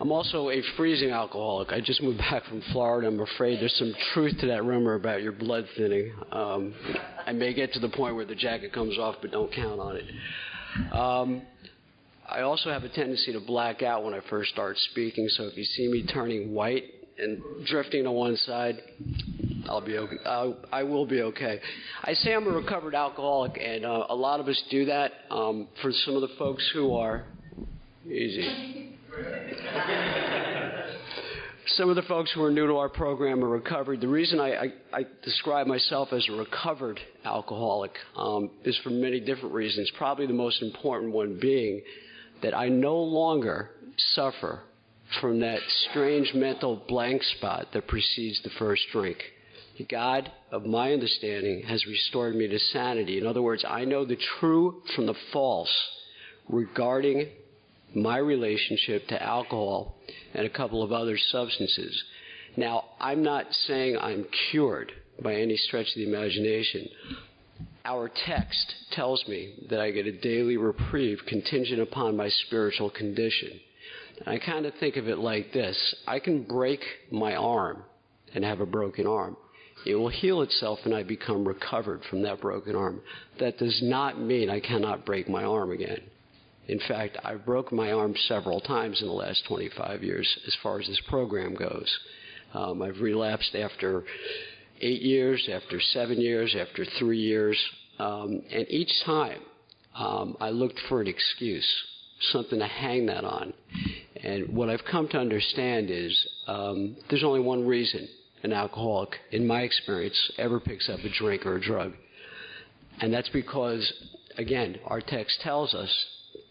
I'm also a freezing alcoholic. I just moved back from Florida. I'm afraid there's some truth to that rumor about your blood thinning. I may get to the point where the jacket comes off, but don't count on it. I also have a tendency to black out when I first start speaking, so if you see me turning white and drifting to one side, I'll be okay. I will be okay. I say I'm a recovered alcoholic, and a lot of us do that. For some of the folks who are easy. Some of the folks who are new to our program are recovered. The reason I describe myself as a recovered alcoholic is for many different reasons, probably the most important one being that I no longer suffer from that strange mental blank spot that precedes the first drink. The God of my understanding has restored me to sanity. In other words, I know the true from the false regarding my relationship to alcohol and a couple of other substances. Now, I'm not saying I'm cured by any stretch of the imagination. Our text tells me that I get a daily reprieve contingent upon my spiritual condition. And I kind of think of it like this. I can break my arm and have a broken arm. It will heal itself and I become recovered from that broken arm. That does not mean I cannot break my arm again. In fact, I've broken my arm several times in the last 25 years as far as this program goes. I've relapsed after 8 years, after 7 years, after 3 years. And each time I looked for an excuse, something to hang that on. And what I've come to understand is there's only one reason an alcoholic, in my experience, ever picks up a drink or a drug. And that's because, again, our text tells us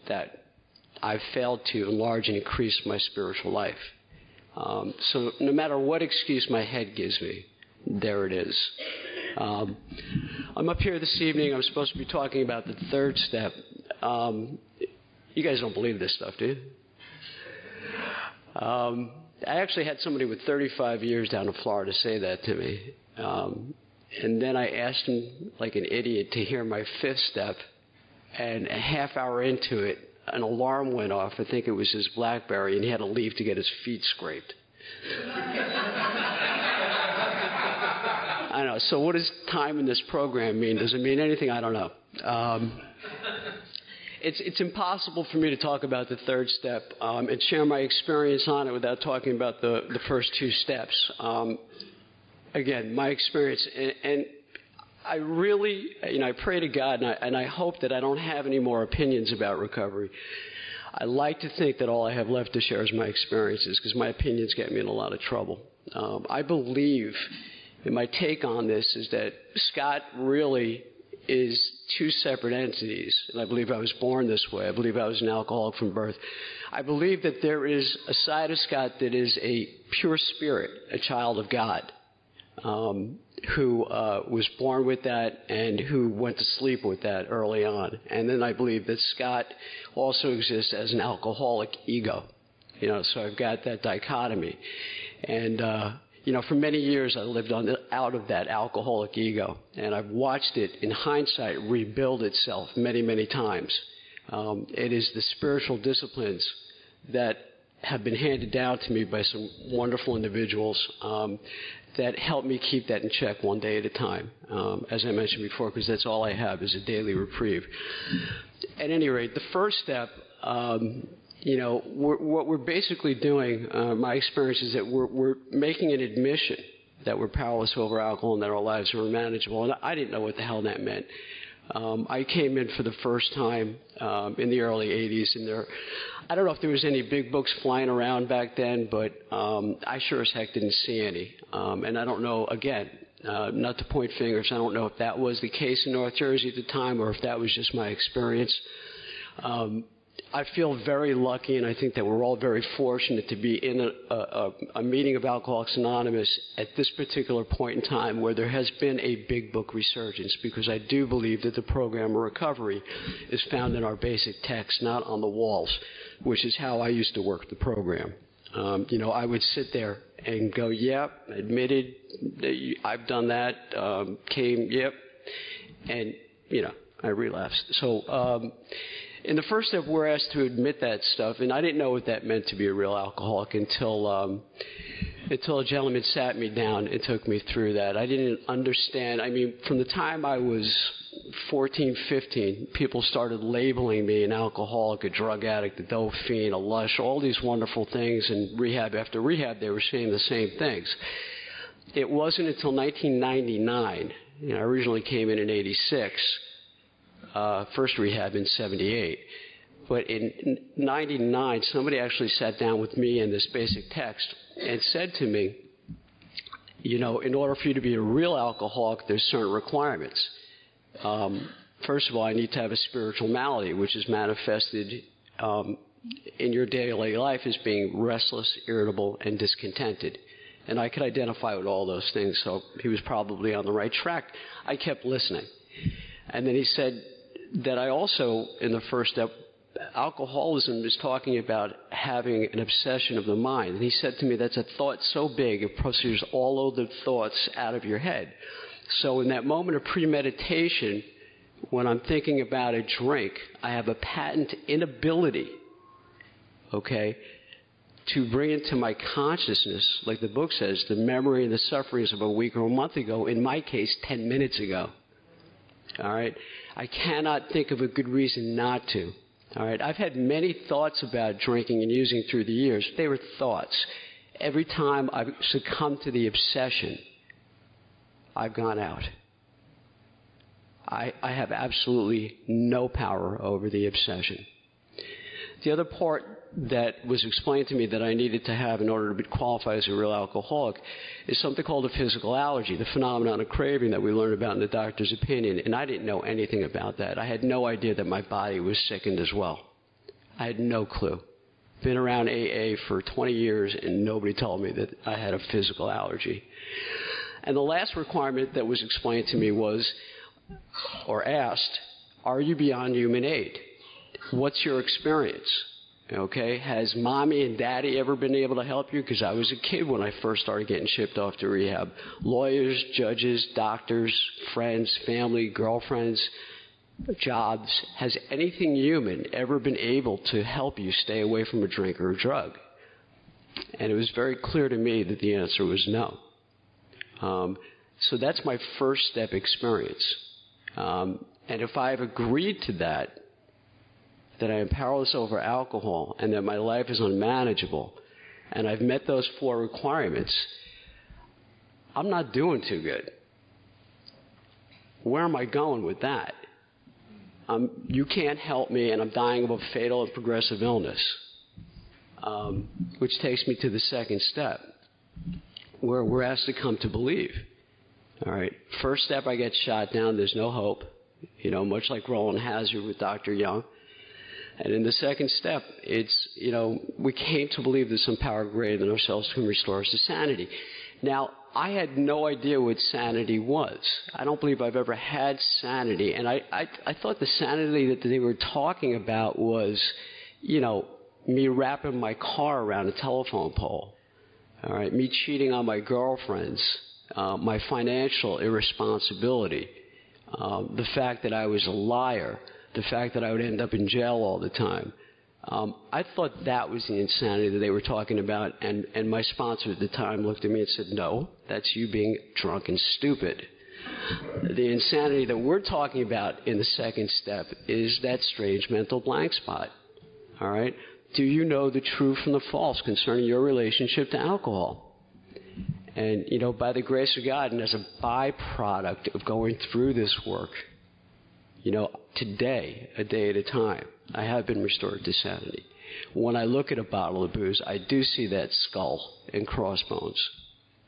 that I've failed to enlarge and increase my spiritual life. So no matter what excuse my head gives me, there it is. I'm up here this evening. I'm supposed to be talking about the third step. You guys don't believe this stuff, do you? I actually had somebody with 35 years down in Florida say that to me. And then I asked him like an idiot to hear my fifth step. And a half hour into it, an alarm went off. I think it was his BlackBerry, and he had to leave to get his feet scraped. I know. So what does time in this program mean? Does it mean anything? I don't know. It's impossible for me to talk about the third step and share my experience on it without talking about the first two steps. Again, my experience. And I really, you know, I pray to God, and I hope that I don't have any more opinions about recovery. I like to think that all I have left to share is my experiences, because my opinions get me in a lot of trouble. I believe, and my take on this is that Scott really is two separate entities, and I believe I was born this way. I believe I was an alcoholic from birth. I believe that there is a side of Scott that is a pure spirit, a child of God. Who was born with that and who went to sleep with that early on. And then I believe that Scott also exists as an alcoholic ego. You know, so I've got that dichotomy. And, you know, for many years I lived on out of that alcoholic ego. And I've watched it, in hindsight, rebuild itself many, many times. It is the spiritual disciplines that have been handed down to me by some wonderful individuals that helped me keep that in check one day at a time, as I mentioned before, because that's all I have is a daily reprieve. At any rate, the first step, you know, what we're basically doing, my experience is that we're making an admission that we're powerless over alcohol and that our lives are unmanageable. And I didn't know what the hell that meant. I came in for the first time in the early 80s, and I don't know if there was any big books flying around back then, but I sure as heck didn't see any. And I don't know, again, not to point fingers, I don't know if that was the case in North Jersey at the time or if that was just my experience. I feel very lucky, and I think that we're all very fortunate to be in a meeting of Alcoholics Anonymous at this particular point in time where there has been a big book resurgence, because I do believe that the program of recovery is found in our basic text, not on the walls, which is how I used to work the program. You know, I would sit there and go, yep, admitted, I've done that, came, yep, and, you know, I relapsed. So in the first step, we're asked to admit that stuff, and I didn't know what that meant to be a real alcoholic until a gentleman sat me down and took me through that. I didn't understand. I mean, from the time I was 14, 15, people started labeling me an alcoholic, a drug addict, a dope fiend, a lush, all these wonderful things, and rehab after rehab, they were saying the same things. It wasn't until 1999, you know, I originally came in 86, first rehab in 78. But in 99, somebody actually sat down with me in this basic text and said to me, you know, in order for you to be a real alcoholic, there's certain requirements. First of all, I need to have a spiritual malady, which is manifested in your daily life as being restless, irritable, and discontented. And I could identify with all those things, so he was probably on the right track. I kept listening. And then he said that I also, in the first step, alcoholism is talking about having an obsession of the mind. And he said to me, that's a thought so big, it pushes all of the thoughts out of your head. So in that moment of premeditation, when I'm thinking about a drink, I have a patent inability, okay, to bring into my consciousness, like the book says, the memory and the sufferings of a week or a month ago, in my case, 10 minutes ago. All right? I cannot think of a good reason not to. All right? I've had many thoughts about drinking and using through the years. They were thoughts. Every time I've succumbed to the obsession, I've gone out. I have absolutely no power over the obsession. The other part that was explained to me that I needed to have in order to be qualified as a real alcoholic is something called a physical allergy, the phenomenon of craving that we learned about in the doctor's opinion, and I didn't know anything about that. I had no idea that my body was sickened as well. I had no clue. Been around AA for 20 years, and nobody told me that I had a physical allergy. And the last requirement that was explained to me was, or asked, are you beyond human aid? What's your experience? Okay, has mommy and daddy ever been able to help you? Because I was a kid when I first started getting shipped off to rehab. Lawyers, judges, doctors, friends, family, girlfriends, jobs. Has anything human ever been able to help you stay away from a drink or a drug? And it was very clear to me that the answer was no. So that's my first step experience. And if I have agreed to that I am powerless over alcohol, and that my life is unmanageable, and I've met those four requirements, I'm not doing too good. Where am I going with that? You can't help me, and I'm dying of a fatal and progressive illness, which takes me to the second step, where we're asked to come to believe. All right, first step, I get shot down. There's no hope, you know, much like Roland Hazard with Dr. Young. And in the second step, it's, you know, we came to believe that some power greater than ourselves can restore us to sanity. Now, I had no idea what sanity was. I don't believe I've ever had sanity. And I thought the sanity that they were talking about was, you know, me wrapping my car around a telephone pole, all right, me cheating on my girlfriends, my financial irresponsibility, the fact that I was a liar, the fact that I would end up in jail all the time. I thought that was the insanity that they were talking about, and my sponsor at the time looked at me and said, no, that's you being drunk and stupid. The insanity that we're talking about in the second step is that strange mental blank spot, all right? Do you know the true from the false concerning your relationship to alcohol? And, you know, by the grace of God, and as a byproduct of going through this work, you know, today, a day at a time, I have been restored to sanity. When I look at a bottle of booze, I do see that skull and crossbones,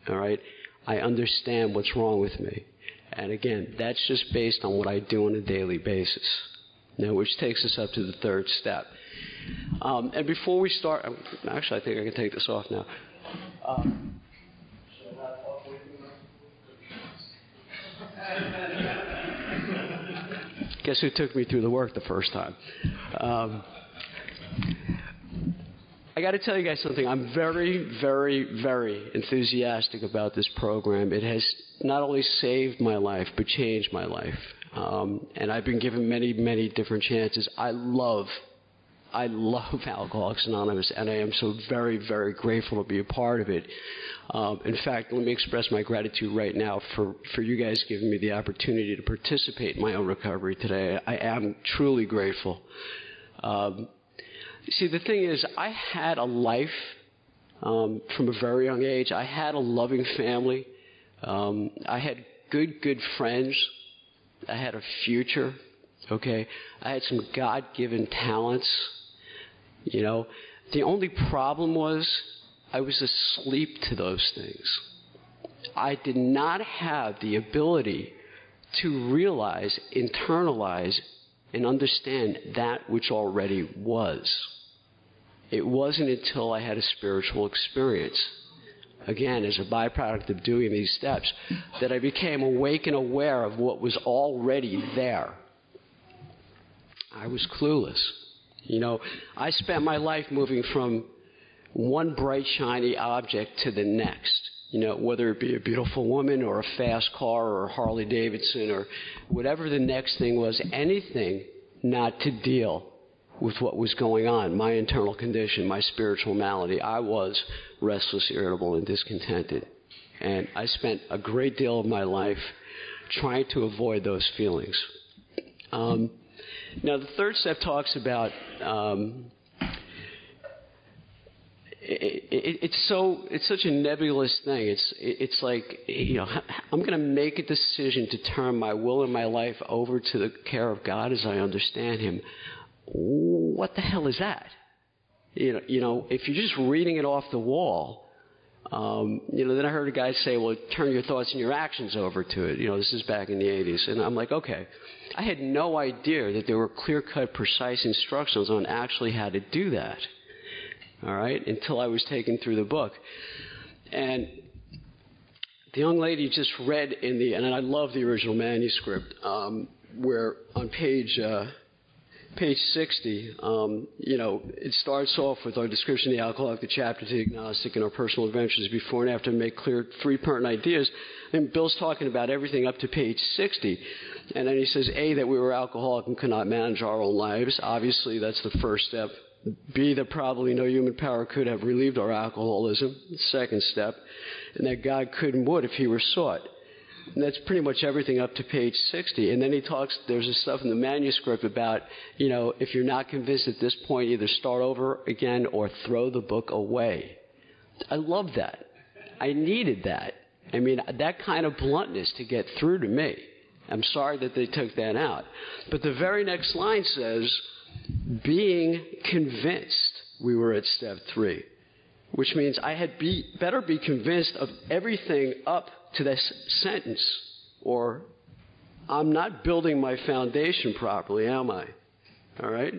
all right? I understand what's wrong with me. And again, that's just based on what I do on a daily basis, now, which takes us up to the third step. And before we start, actually, I think I can take this off now. Guess who took me through the work the first time? I got to tell you guys something. I'm very, very, very enthusiastic about this program. It has not only saved my life, but changed my life. And I've been given many, many different chances. I love Alcoholics Anonymous, and I am so very, very grateful to be a part of it. In fact, let me express my gratitude right now for you guys giving me the opportunity to participate in my own recovery today. I am truly grateful. See, the thing is, I had a life from a very young age. I had a loving family. I had good friends. I had a future, okay? I had some God-given talents. You know, the only problem was I was asleep to those things. I did not have the ability to realize, internalize, and understand that which already was. It wasn't until I had a spiritual experience, again, as a byproduct of doing these steps, that I became awake and aware of what was already there. I was clueless. You know, I spent my life moving from one bright, shiny object to the next. You know, whether it be a beautiful woman or a fast car or a Harley Davidson or whatever the next thing was, anything not to deal with what was going on, my internal condition, my spiritual malady. I was restless, irritable, and discontented. And I spent a great deal of my life trying to avoid those feelings. Now, the third step talks about... It's such a nebulous thing. It's like, you know, I'm going to make a decision to turn my will and my life over to the care of God as I understand Him. What the hell is that? You know, if you're just reading it off the wall, you know. Then I heard a guy say, "Well, turn your thoughts and your actions over to it." You know, this is back in the '80s, and I'm like, okay. I had no idea that there were clear-cut, precise instructions on actually how to do that. All right, until I was taken through the book. And the young lady just read in the, and I love the original manuscript, where on page 60, you know, it starts off with our description of the alcoholic, the chapter to the agnostic, and our personal adventures before and after to make clear three pertinent ideas. And Bill's talking about everything up to page 60. And then he says, A, that we were alcoholic and could not manage our own lives. Obviously, that's the first step. B, that probably no human power could have relieved our alcoholism, second step, and that God could and would if He were sought. And that's pretty much everything up to page 60. And then he talks, there's this stuff in the manuscript about, you know, if you're not convinced at this point, either start over again or throw the book away. I love that. I needed that. I mean, that kind of bluntness to get through to me. I'm sorry that they took that out. But the very next line says... being convinced we were at step 3, which means I had better be convinced of everything up to this sentence, or I'm not building my foundation properly, am I? All right?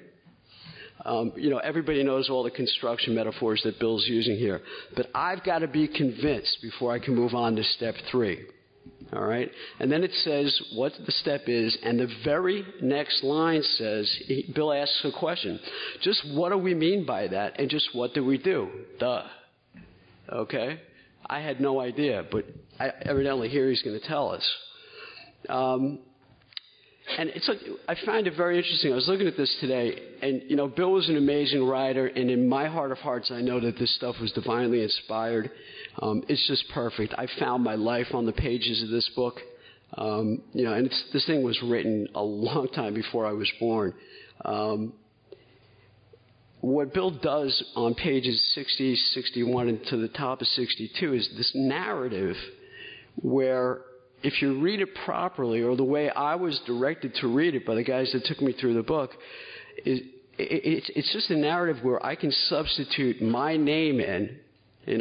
You know, everybody knows all the construction metaphors that Bill's using here, but I've got to be convinced before I can move on to step 3. All right? And then it says what the step is, and the very next line says, Bill asks a question. Just what do we mean by that, and just what do we do? Duh. Okay? I had no idea, but evidently here he's going to tell us. And it's like, I find it very interesting. I was looking at this today, and, you know, Bill was an amazing writer, and in my heart of hearts, I know that this stuff was divinely inspired. It's just perfect. I found my life on the pages of this book. You know, and this thing was written a long time before I was born. What Bill does on pages 60, 61, and to the top of 62 is this narrative where... if you read it properly, or the way I was directed to read it by the guys that took me through the book, it's just a narrative where I can substitute my name in. And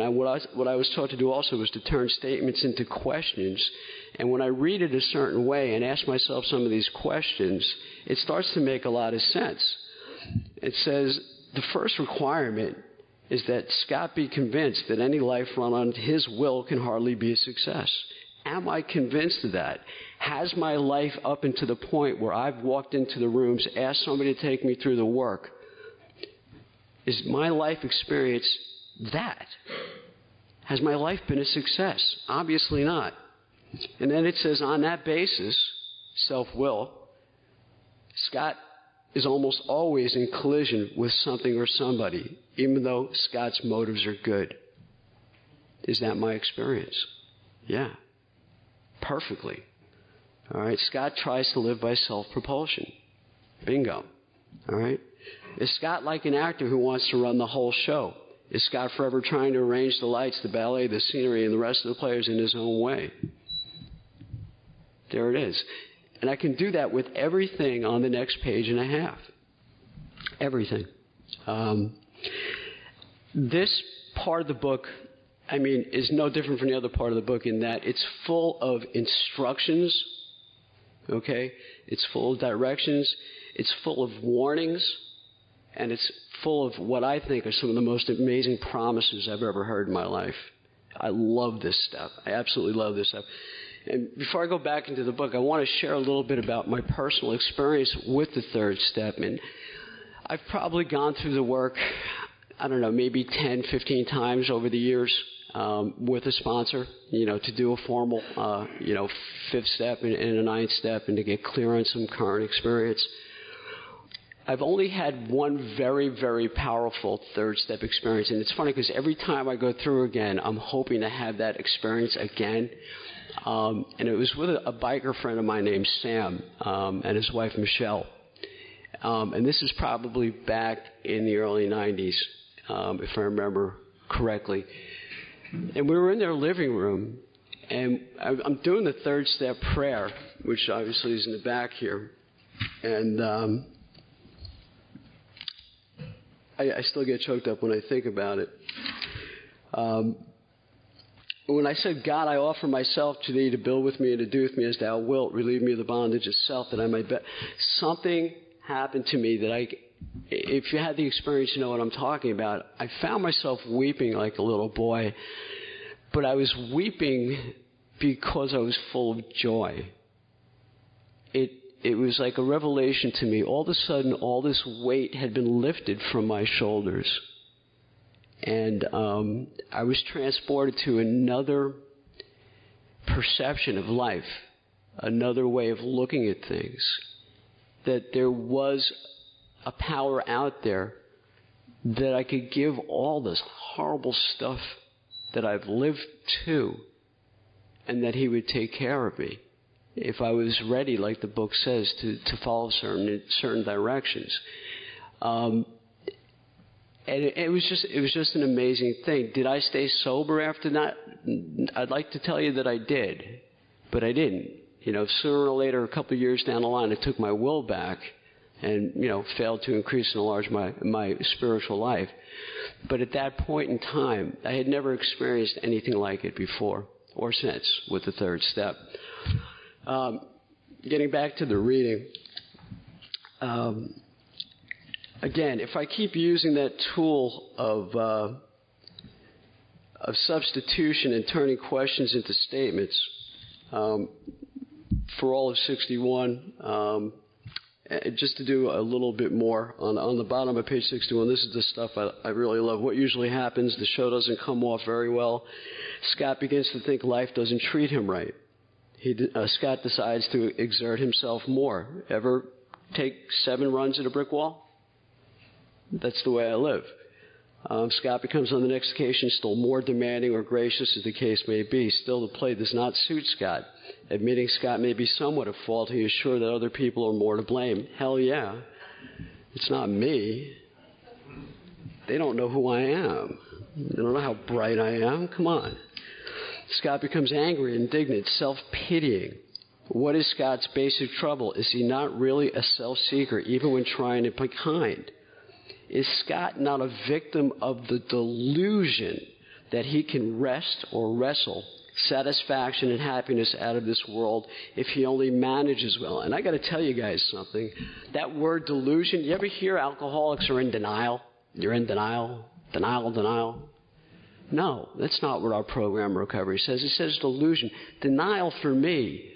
what I was taught to do also was to turn statements into questions. And when I read it a certain way and ask myself some of these questions, it starts to make a lot of sense. It says the first requirement is that Scott be convinced that any life run on his will can hardly be a success. Am I convinced of that? Has my life up into the point where I've walked into the rooms, asked somebody to take me through the work? Is my life experience that? Has my life been a success? Obviously not. And then it says, on that basis, self-will, Scott is almost always in collision with something or somebody, even though Scott's motives are good. Is that my experience? Yeah. Perfectly. All right. Scott tries to live by self-propulsion. Bingo. All right. Is Scott like an actor who wants to run the whole show? Is Scott forever trying to arrange the lights, the ballet, the scenery, and the rest of the players in his own way? There it is. And I can do that with everything on the next page and a half. Everything. This part of the book, I mean, is no different from the other part of the book in that it's full of instructions, okay? It's full of directions. It's full of warnings. And it's full of what I think are some of the most amazing promises I've ever heard in my life. I love this stuff. I absolutely love this stuff. And before I go back into the book, I want to share a little bit about my personal experience with the third step. And I've probably gone through the work, I don't know, maybe 10, 15 times over the years with a sponsor, you know, to do a formal, you know, fifth step and a ninth step and to get clear on some current experience. I've only had one very, very powerful third step experience. And it's funny because every time I go through again, I'm hoping to have that experience again. And it was with a biker friend of mine named Sam and his wife, Michelle. And this is probably back in the early 90s, if I remember correctly. And we were in their living room. And I'm doing the third step prayer, which obviously is in the back here. And I still get choked up when I think about it. When I said, God, I offer myself to thee to build with me and to do with me as thou wilt, relieve me of the bondage of self that I might be. Something happened to me that if you had the experience, you know what I'm talking about. I found myself weeping like a little boy, but I was weeping because I was full of joy. It was like a revelation to me. All of a sudden, all this weight had been lifted from my shoulders. And I was transported to another perception of life, another way of looking at things, that there was a power out there that I could give all this horrible stuff that I've lived to and that he would take care of me. If I was ready, like the book says, to follow certain directions, and it was just an amazing thing. Did I stay sober after that? I'd like to tell you that I did, but I didn't. You know, sooner or later, a couple of years down the line, I took my will back, and you know, failed to increase and enlarge my spiritual life. But at that point in time, I had never experienced anything like it before or since with the third step. Getting back to the reading, again, if I keep using that tool of substitution and turning questions into statements for all of 61, just to do a little bit more, on the bottom of page 61, this is the stuff I really love. What usually happens, the show doesn't come off very well. Scott begins to think life doesn't treat him right. Scott decides to exert himself more. Ever take 7 runs at a brick wall? That's the way I live. Scott becomes on the next occasion still more demanding or gracious as the case may be. Still, the play does not suit Scott. Admitting Scott may be somewhat at fault, he is sure that other people are more to blame. Hell yeah. It's not me. They don't know who I am. They don't know how bright I am. Come on. Scott becomes angry, indignant, self-pitying. What is Scott's basic trouble? Is he not really a self-seeker, even when trying to be kind? Is Scott not a victim of the delusion that he can wrest or wrestle satisfaction and happiness out of this world if he only manages well? And I got to tell you guys something. That word delusion, you ever hear alcoholics are in denial? You're in denial, denial, denial. No, that's not what our program recovery says. It says delusion. Denial for me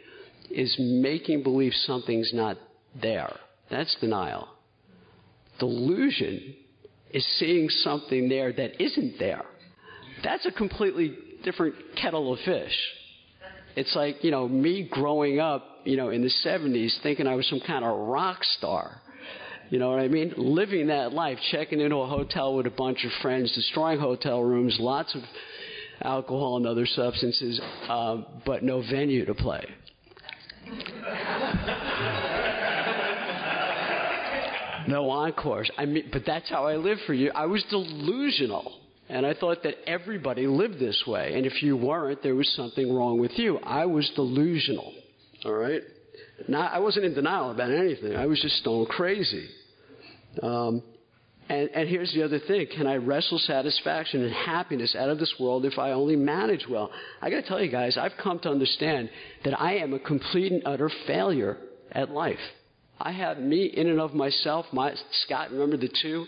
is making believe something's not there. That's denial. Delusion is seeing something there that isn't there. That's a completely different kettle of fish. It's like, you know, me growing up, you know, in the 70s thinking I was some kind of rock star. You know what I mean? Living that life, checking into a hotel with a bunch of friends, destroying hotel rooms, lots of alcohol and other substances, but no venue to play. No encores. I mean, but that's how I lived for you. I was delusional. And I thought that everybody lived this way. And if you weren't, there was something wrong with you. I was delusional. All right? I wasn't in denial about anything. I was just stone crazy. And here's the other thing. Can I wrestle satisfaction and happiness out of this world if I only manage well? I got to tell you guys, I've come to understand that I am a complete and utter failure at life. I have me in and of myself. Scott, remember the two?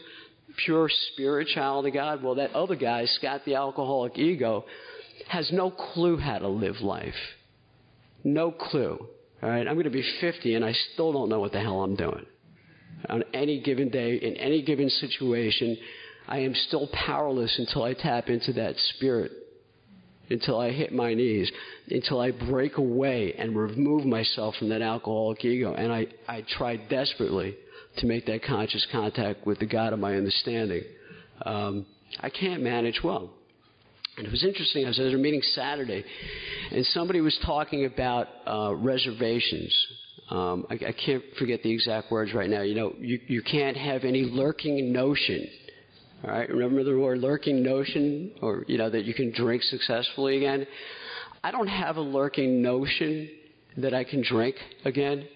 Pure spirit child of God. Well, that other guy, Scott the alcoholic ego, has no clue how to live life. No clue. All right, I'm going to be 50 and I still don't know what the hell I'm doing. On any given day, in any given situation, I am still powerless until I tap into that spirit, until I hit my knees, until I break away and remove myself from that alcoholic ego. And I tried desperately to make that conscious contact with the God of my understanding. I can't manage well. And it was interesting, I was at a meeting Saturday, and somebody was talking about reservations. I can't forget the exact words right now. You know, you can't have any lurking notion. All right, remember the word lurking notion, or, you know, that you can drink successfully again? I don't have a lurking notion that I can drink again.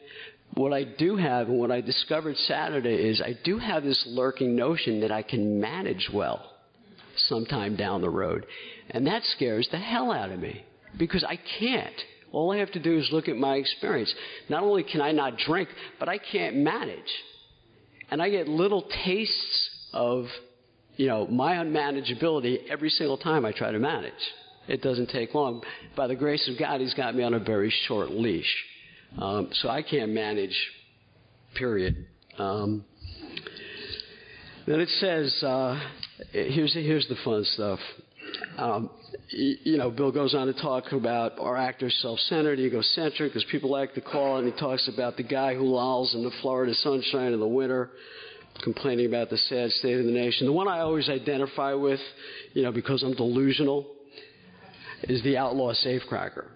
What I do have, and what I discovered Saturday, is I do have this lurking notion that I can manage well sometime down the road. And that scares the hell out of me because I can't. All I have to do is look at my experience. Not only can I not drink, but I can't manage. And I get little tastes of, you know, my unmanageability every single time I try to manage. It doesn't take long. By the grace of God, He's got me on a very short leash. So I can't manage, period. Then it says, here's the fun stuff. You know, Bill goes on to talk about our actor self-centered, egocentric, as people like to call it, and he talks about the guy who lolls in the Florida sunshine in the winter, complaining about the sad state of the nation. The one I always identify with, you know, because I'm delusional, is the outlaw safecracker.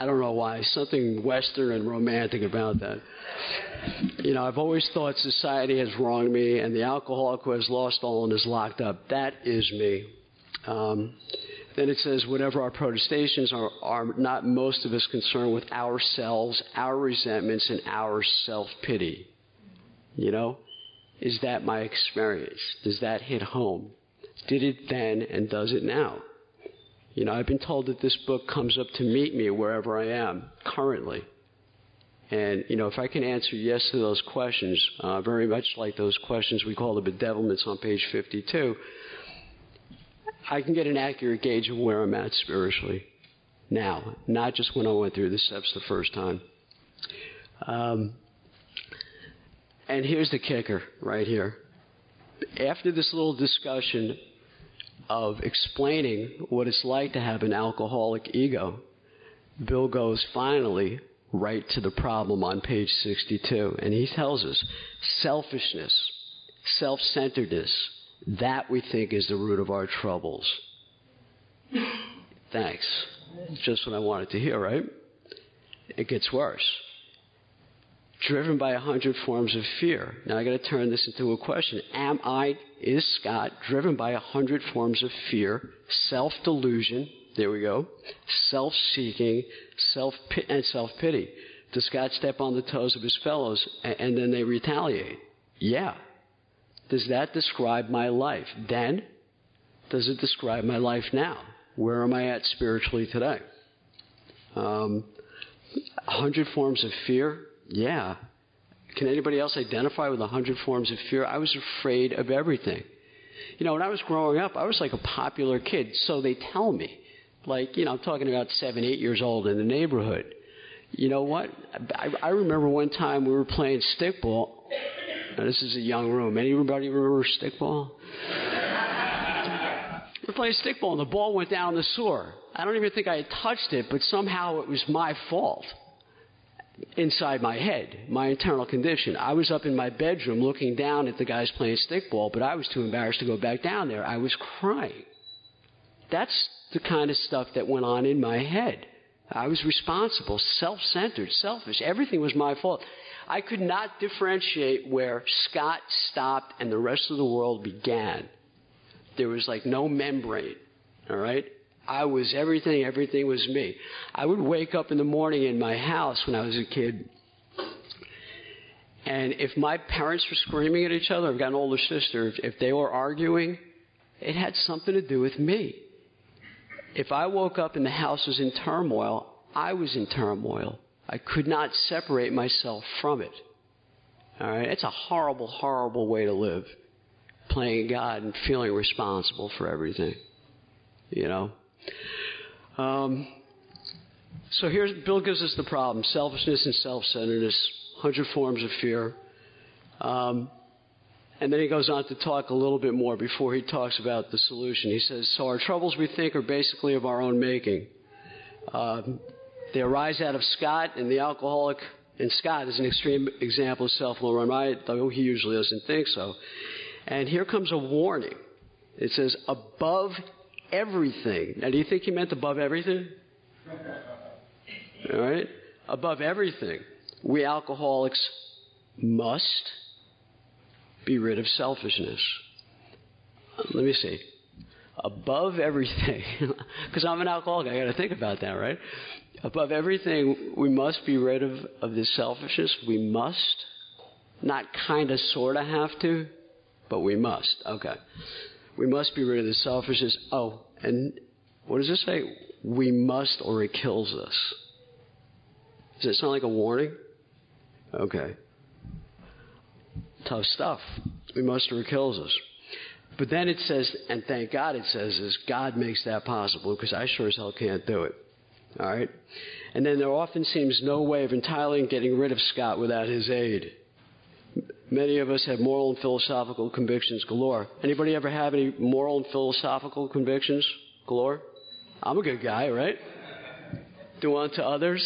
I don't know why. Something Western and romantic about that. You know, I've always thought society has wronged me, and the alcoholic who has lost all and is locked up. That is me. Then it says, whatever our protestations are not most of us concerned with ourselves, our resentments, and our self-pity. You know, is that my experience? Does that hit home? Did it then, and does it now? You know, I've been told that this book comes up to meet me wherever I am currently. And, you know, if I can answer yes to those questions, very much like those questions we call the bedevilments on page 52, I can get an accurate gauge of where I'm at spiritually now, not just when I went through the steps the first time. And here's the kicker right here. After this little discussion of explaining what it's like to have an alcoholic ego, Bill goes finally right to the problem on page 62. And he tells us selfishness, self-centeredness, that we think is the root of our troubles. Thanks. Just what I wanted to hear, right? It gets worse. Driven by 100 forms of fear. Now I got to turn this into a question. Is Scott driven by 100 forms of fear, self-delusion, there we go, self-seeking, and self-pity? Does Scott step on the toes of his fellows and then they retaliate? Yeah. Does that describe my life then? Does it describe my life now? Where am I at spiritually today? 100 forms of fear? Yeah. Can anybody else identify with 100 forms of fear? I was afraid of everything. You know, when I was growing up, I was like a popular kid, so they tell me. Like, you know, I'm talking about 7, 8 years old in the neighborhood. You know what? I remember one time we were playing stickball. Now, this is a young room. Anybody remember stickball? We're playing stickball, and the ball went down the sewer. I don't even think I had touched it, but somehow it was my fault. Inside my head, my internal condition. I was up in my bedroom looking down at the guys playing stickball, but I was too embarrassed to go back down there. I was crying. That's the kind of stuff that went on in my head. I was responsible, self-centered, selfish. Everything was my fault. I could not differentiate where Scott stopped and the rest of the world began. There was like no membrane, all right? I was everything. Everything was me. I would wake up in the morning in my house when I was a kid, and if my parents were screaming at each other, I've got an older sister, if they were arguing, it had something to do with me. If I woke up and the house was in turmoil, I was in turmoil. I could not separate myself from it. All right? It's a horrible, horrible way to live, playing God and feeling responsible for everything, you know? So here's, Bill gives us the problem: selfishness and self-centeredness, 100 forms of fear. And then he goes on to talk a little bit more before he talks about the solution. He says, so our troubles, we think, are basically of our own making. They arise out of Scott, and the alcoholic, and Scott is an extreme example of self-reliance, though he usually doesn't think so. And here comes a warning. It says, above everything. Now, do you think he meant above everything? All right? Above everything, we alcoholics must be rid of selfishness. Let me see. Above everything, because I'm an alcoholic, I got to think about that, right? Above everything, we must be rid of this selfishness. We must. Not kind of, sort of have to, but we must. Okay. We must be rid of the selfishness. Oh, and what does this say? We must, or it kills us. Does it sound like a warning? Okay. Tough stuff. We must, or it kills us. But then it says, and thank God it says this, God makes that possible, because I sure as hell can't do it. All right? And then there often seems no way of entirely getting rid of Scott without his aid. Many of us have moral and philosophical convictions galore. Anybody ever have any moral and philosophical convictions galore? I'm a good guy, right? Do unto others,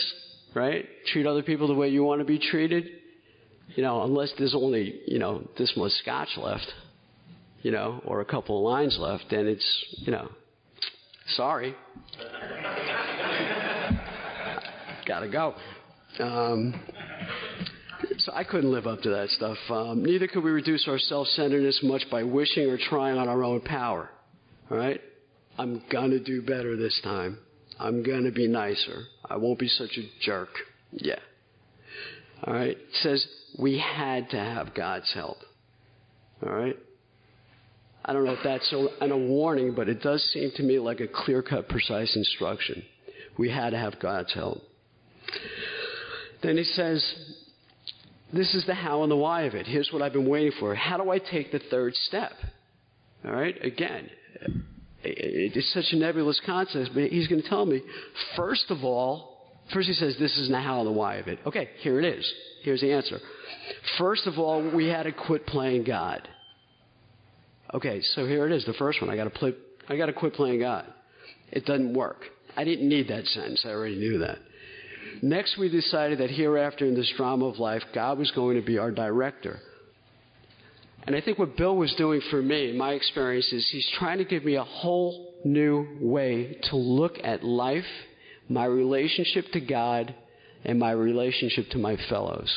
right? Treat other people the way you want to be treated. You know, unless there's only, you know, this much scotch left, you know, or a couple of lines left, then it's, you know, sorry. Gotta go. So I couldn't live up to that stuff. Neither could we reduce our self-centeredness much by wishing or trying on our own power. All right? I'm going to do better this time. I'm going to be nicer. I won't be such a jerk. Yeah. All right? It says we had to have God's help. All right? I don't know if that's a warning, but it does seem to me like a clear-cut, precise instruction. We had to have God's help. Then he says, this is the how and the why of it. Here's what I've been waiting for. How do I take the third step? All right? Again, it's such a nebulous concept, but he's going to tell me, first he says, this is the how and the why of it. Okay, here it is. Here's the answer. First of all, we had to quit playing God. Okay, so here it is, the first one. I got to quit playing God. It doesn't work. I didn't need that sentence. I already knew that. Next, we decided that hereafter in this drama of life, God was going to be our director. And I think what Bill was doing for me, in my experience, is he's trying to give me a whole new way to look at life, my relationship to God, and my relationship to my fellows.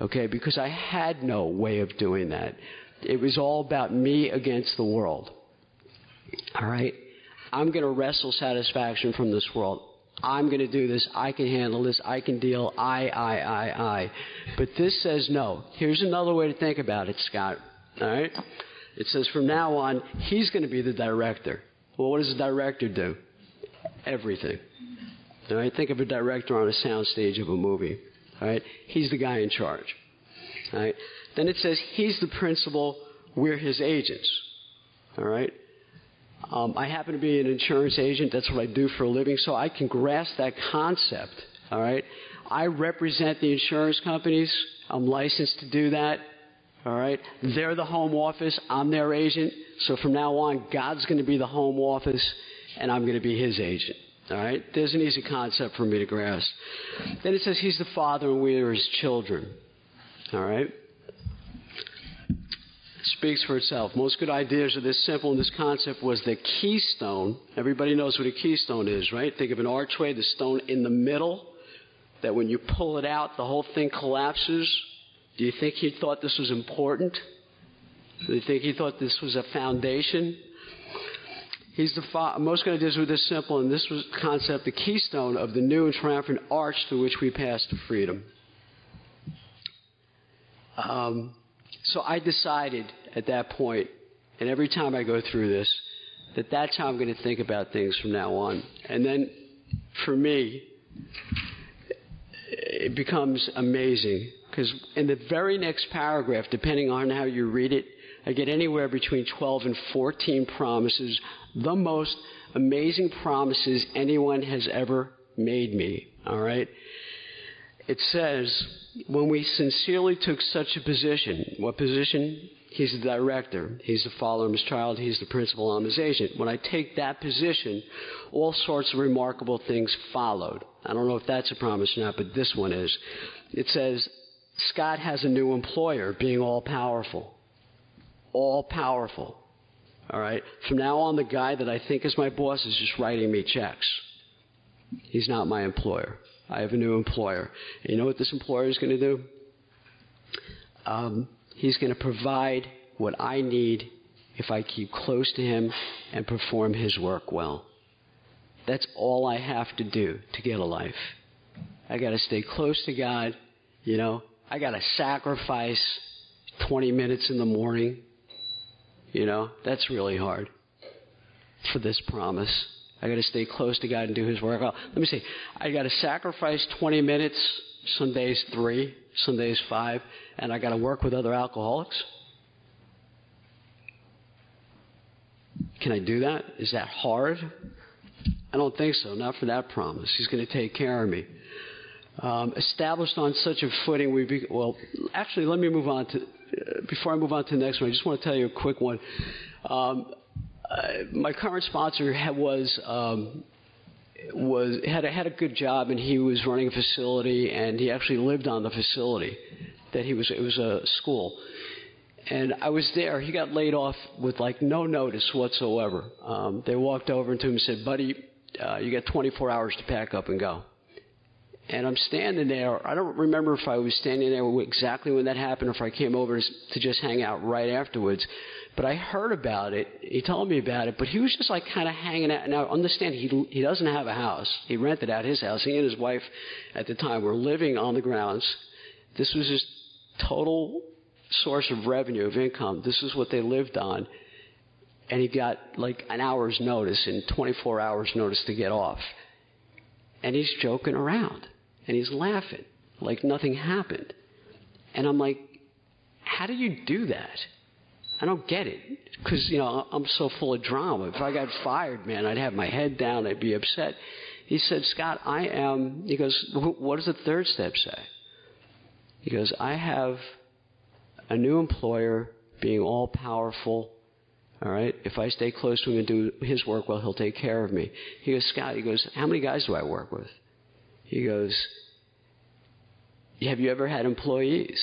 Okay? Because I had no way of doing that. It was all about me against the world. All right? I'm going to wrestle satisfaction from this world. I'm going to do this. I can handle this. I can deal. I. But this says no. Here's another way to think about it, Scott. All right? It says from now on, he's going to be the director. Well, what does the director do? Everything. All right? Think of a director on a soundstage of a movie. All right? He's the guy in charge. Right? Then it says he's the principal, we're his agents. All right? I happen to be an insurance agent. That's what I do for a living, so I can grasp that concept. All right? I represent the insurance companies. I'm licensed to do that. All right? They're the home office. I'm their agent. So from now on, God's going to be the home office, and I'm going to be his agent. All right? There's an easy concept for me to grasp. Then it says he's the father and we are his children. All right? Speaks for itself. Most good ideas are this simple, and this concept was the keystone. Everybody knows what a keystone is, right? Think of an archway, the stone in the middle, that when you pull it out, the whole thing collapses. Do you think he thought this was important? Do you think he thought this was a foundation? He's the most good ideas were this simple, and this was the concept, the keystone of the new and triumphant arch through which we pass to freedom. So I decided at that point, and every time I go through this, that that's how I'm going to think about things from now on. And then, for me, it becomes amazing, because in the very next paragraph, depending on how you read it, I get anywhere between 12 and 14 promises, the most amazing promises anyone has ever made me, all right? It says, when we sincerely took such a position, what position? He's the director. He's the father of his child. He's the principal. I'm his agent. When I take that position, all sorts of remarkable things followed. I don't know if that's a promise or not, but this one is. It says, Scott has a new employer, being all-powerful. All-powerful. All right? From now on, the guy that I think is my boss is just writing me checks. He's not my employer. I have a new employer. And you know what this employer is going to do? He's going to provide what I need if I keep close to him and perform his work well. That's all I have to do to get a life. I got to stay close to God. You know, I got to sacrifice 20 minutes in the morning. You know, that's really hard for this promise. I got to stay close to God and do his work. Oh, let me see. I got to sacrifice 20 minutes, some days 3, some days 5, and I got to work with other alcoholics. Can I do that? Is that hard? I don't think so. Not for that promise. He's going to take care of me. Established on such a footing, well, actually, let me move on to, before I move on to the next one, I just want to tell you a quick one. My current sponsor had a good job, and he was running a facility, and he actually lived on the facility that he was. It was a school, and I was there. He got laid off with like no notice whatsoever. They walked over to him and said, "Buddy, you got 24 hours to pack up and go." And I'm standing there. I don't remember if I was standing there exactly when that happened, or if I came over to just hang out right afterwards. But I heard about it. He told me about it. But he was just like kind of hanging out. Now, understand, he doesn't have a house. He rented out his house. He and his wife at the time were living on the grounds. This was his total source of revenue, of income. This is what they lived on. And he got like an hour's notice and 24 hours notice to get off. And he's joking around. And he's laughing like nothing happened. And I'm like, how do you do that? I don't get it, because, you know, I'm so full of drama. If I got fired, man, I'd have my head down. I'd be upset. He said, Scott, I am, he goes, what does the third step say? He goes, I have a new employer being all-powerful, all right? If I stay close to him and do his work well, he'll take care of me. He goes, Scott, he goes, how many guys do I work with? He goes, have you ever had employees?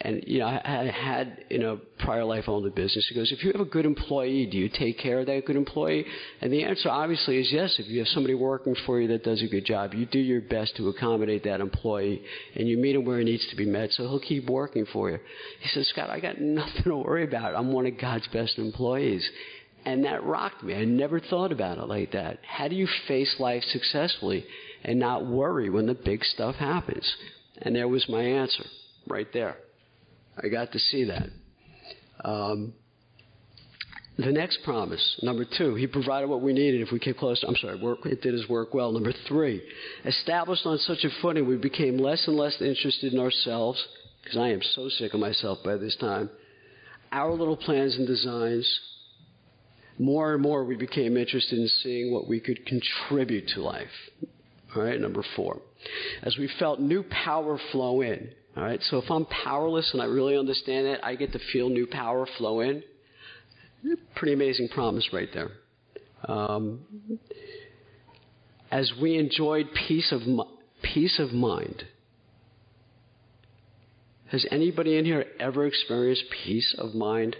And, you know, I had, in a prior life, owned a business. He goes, if you have a good employee, do you take care of that good employee? And the answer, obviously, is yes. If you have somebody working for you that does a good job, you do your best to accommodate that employee, and you meet him where he needs to be met, so he'll keep working for you. He says, Scott, I got nothing to worry about. I'm one of God's best employees. And that rocked me. I never thought about it like that. How do you face life successfully and not worry when the big stuff happens? And there was my answer right there. I got to see that. The next promise, number 2, he provided what we needed if we kept close to, it did his work well. Number 3, established on such a footing, we became less and less interested in ourselves because I am so sick of myself by this time, our little plans and designs, more and more we became interested in seeing what we could contribute to life. All right, number four. As we felt new power flow in. All right, so if I'm powerless and I really understand that, I get to feel new power flow in. Pretty amazing promise right there. As we enjoyed peace of mind. Has anybody in here ever experienced peace of mind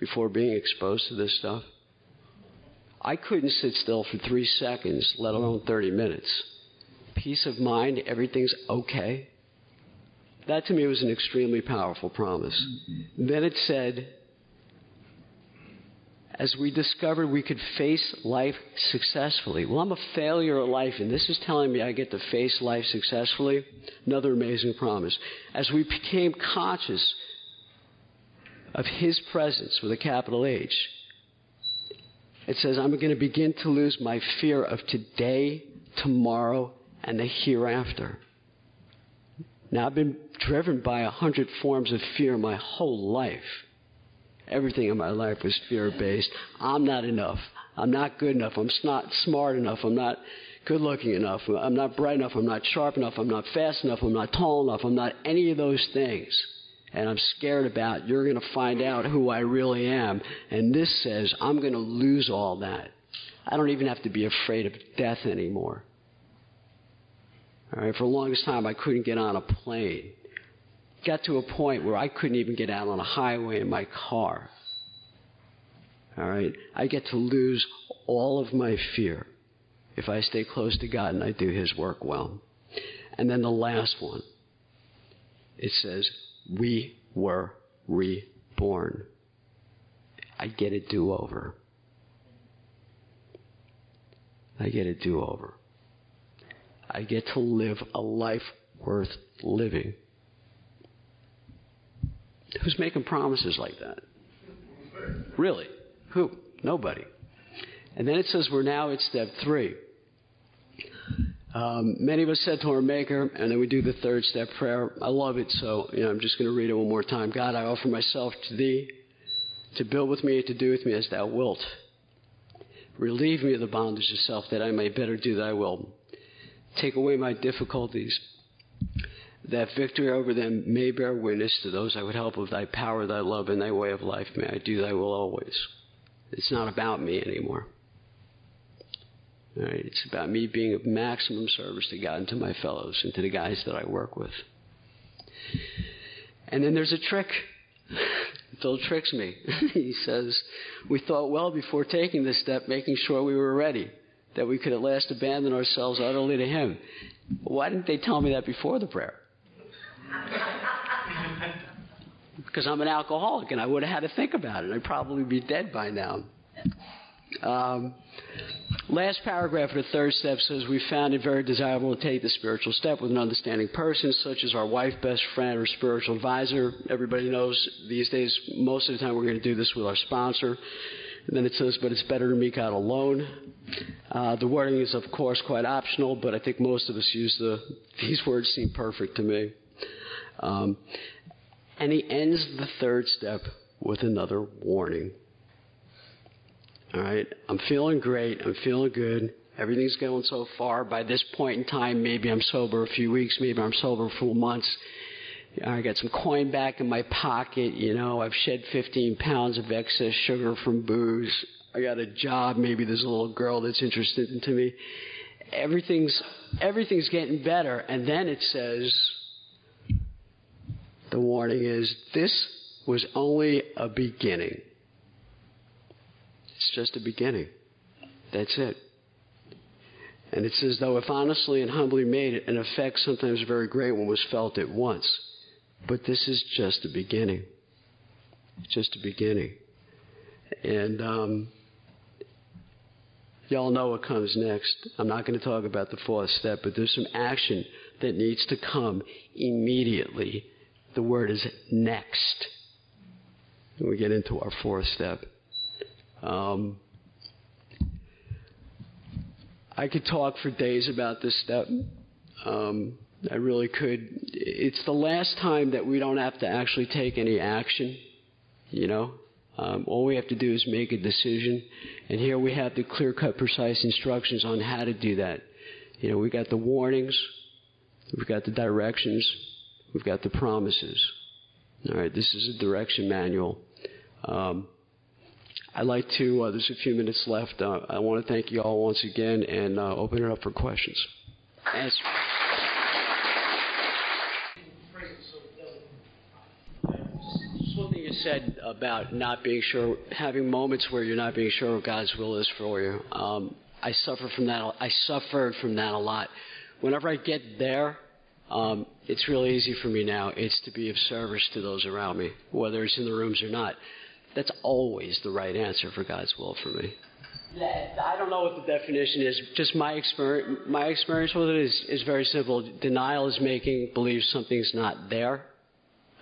before being exposed to this stuff? I couldn't sit still for 3 seconds, let alone 30 minutes. Peace of mind, everything's okay. That to me was an extremely powerful promise. Then it said, as we discovered we could face life successfully. Well, I'm a failure at life, and this is telling me I get to face life successfully. Another amazing promise. As we became conscious of His presence with a capital H, it says, I'm going to begin to lose my fear of today, tomorrow, and the hereafter. Now, I've been driven by 100 forms of fear my whole life. Everything in my life was fear-based. I'm not enough. I'm not good enough. I'm not smart enough. I'm not good-looking enough. I'm not bright enough. I'm not sharp enough. I'm not fast enough. I'm not tall enough. I'm not any of those things. And I'm scared about, you're going to find out who I really am. And this says, I'm going to lose all that. I don't even have to be afraid of death anymore. All right, for the longest time, I couldn't get on a plane. Got to a point where I couldn't even get out on a highway in my car. All right? I get to lose all of my fear if I stay close to God and I do His work well. And then the last one, it says, we were reborn. I get a do-over. I get a do-over. I get to live a life worth living. Who's making promises like that? Really? Who? Nobody. And then it says we're now at step three. Many of us said to our Maker, and then we do the third step prayer. I love it, so I'm just going to read it one more time. God, I offer myself to Thee to build with me and to do with me as Thou wilt. Relieve me of the bondage of self that I may better do Thy will. Take away my difficulties, that victory over them may bear witness to those I would help with Thy power, Thy love, and Thy way of life. May I do Thy will always. It's not about me anymore. All right? It's about me being of maximum service to God and to my fellows and to the guys that I work with. And then there's a trick. Phil tricks me. He says, we thought well before taking this step, making sure we were ready, that we could at last abandon ourselves utterly to Him. Why didn't they tell me that before the prayer? Because I'm an alcoholic and I would have had to think about it. I'd probably be dead by now. Last paragraph of the third step says, we found it very desirable to take the spiritual step with an understanding person, such as our wife, best friend, or spiritual advisor. Everybody knows these days, most of the time we're going to do this with our sponsor. And then it says, but it's better to meet God alone. The wording is, of course, quite optional, but I think most of us use these words seem perfect to me. And he ends the third step with another warning. All right, I'm feeling great. I'm feeling good. Everything's going so far. By this point in time, maybe I'm sober a few weeks. Maybe I'm sober for a few months. I got some coin back in my pocket. I've shed 15 pounds of excess sugar from booze. I got a job. Maybe there's a little girl that's interested in me. Everything's getting better. And then it says, the warning is, this was only a beginning. It's just a beginning. That's it. And it says, though if honestly and humbly made, it an effect sometimes a very great one was felt at once. But this is just a beginning. Just a beginning. And y'all know what comes next. I'm not going to talk about the fourth step, but there's some action that needs to come immediately. The word is next. And we get into our fourth step. I could talk for days about this step. I really could. It's the last time that we don't have to actually take any action, you know. All we have to do is make a decision. And here we have the clear-cut, precise instructions on how to do that. You know, we got the warnings, we've got the directions, we've got the promises. All right, this is a direction manual. I'd like to, there's a few minutes left. I want to thank you all once again and open it up for questions. As said about not being sure, having moments where you're not being sure what God's will is for you. I suffer from that. I suffered from that a lot. Whenever I get there, it's really easy for me now. It's to be of service to those around me, whether it's in the rooms or not. That's always the right answer for God's will for me. I don't know what the definition is. Just my experience with it is very simple. Denial is making believe something's not there.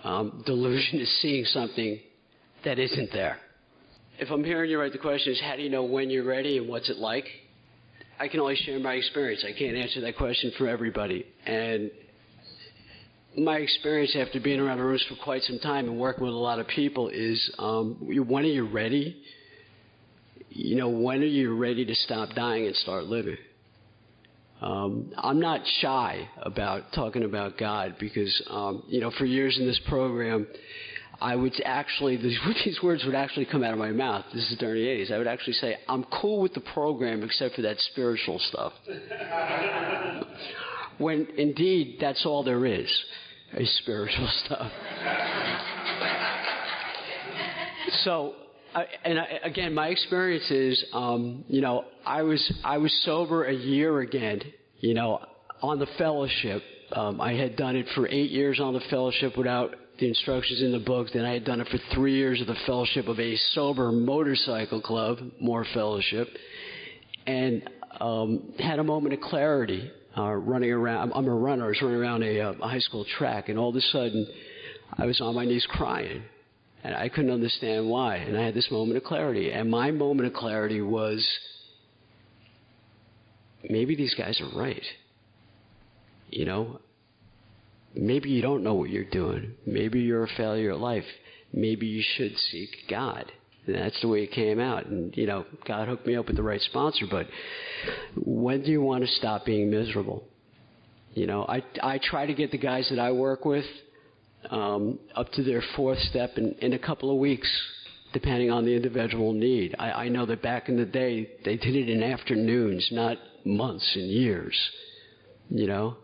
Delusion is seeing something that isn't there. If I'm hearing you right, the question is, how do you know when you're ready and what's it like? I can only share my experience. I can't answer that question for everybody. And my experience after being around the rooms for quite some time and working with a lot of people is, when are you ready? You know, when are you ready to stop dying and start living? I'm not shy about talking about God because, you know, for years in this program, I would actually, these words would actually come out of my mouth. This is during the 80s. I would actually say, I'm cool with the program except for that spiritual stuff. When indeed, that's all there is spiritual stuff. So... again, my experience is, you know, I was sober a year again, you know, on the fellowship. I had done it for 8 years on the fellowship without the instructions in the book. Then I had done it for 3 years of the fellowship of a sober motorcycle club, more fellowship, and had a moment of clarity running around. I'm a runner. I was running around a high school track, and all of a sudden I was on my knees crying. And I couldn't understand why. And I had this moment of clarity. And my moment of clarity was, maybe these guys are right. You know, maybe you don't know what you're doing. Maybe you're a failure at life. Maybe you should seek God. And that's the way it came out. And, you know, God hooked me up with the right sponsor. But when do you want to stop being miserable? You know, I try to get the guys that I work with up to their fourth step in a couple of weeks, depending on the individual need. I know that back in the day, they did it in afternoons, not months and years. You know,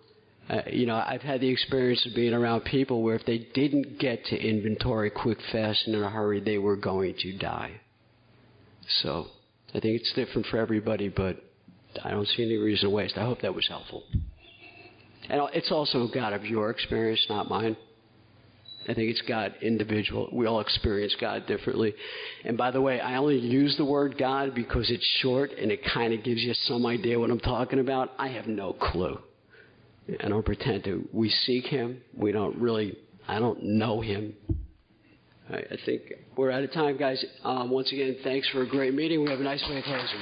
I've had the experience of being around people where if they didn't get to inventory quick, fast, and in a hurry, they were going to die. So I think it's different for everybody, but I don't see any reason to waste. I hope that was helpful. And it's also God of your experience, not mine. I think it's God individual. We all experience God differently. And by the way, I only use the word God because it's short and it kind of gives you some idea what I'm talking about. I have no clue. I don't pretend to. We seek him. We don't really, I don't know him. All right, I think we're out of time, guys. Once again, thanks for a great meeting. We have a nice way of closing.